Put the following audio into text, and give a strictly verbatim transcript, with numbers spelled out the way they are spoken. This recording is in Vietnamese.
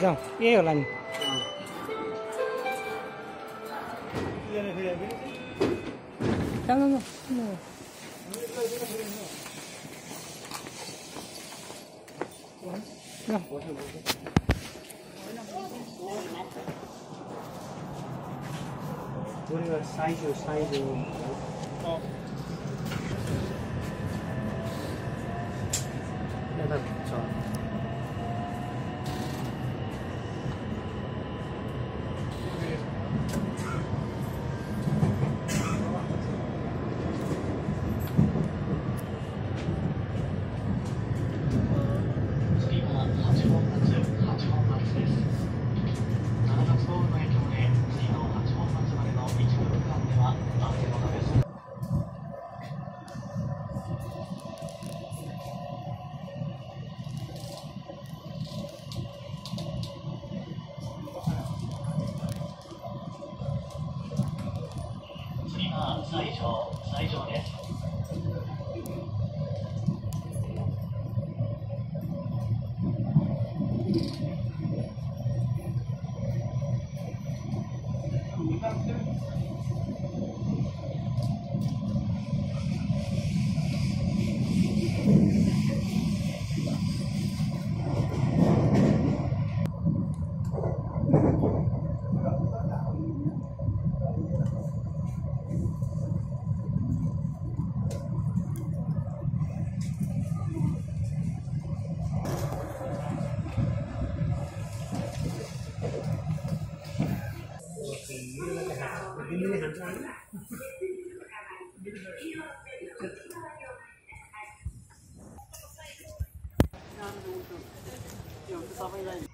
Không? Yêu lành. Không, không, không. Whatever size or size or... Hãy subscribe cho kênh Ghiền Mì Gõ để không bỏ lỡ những video hấp dẫn.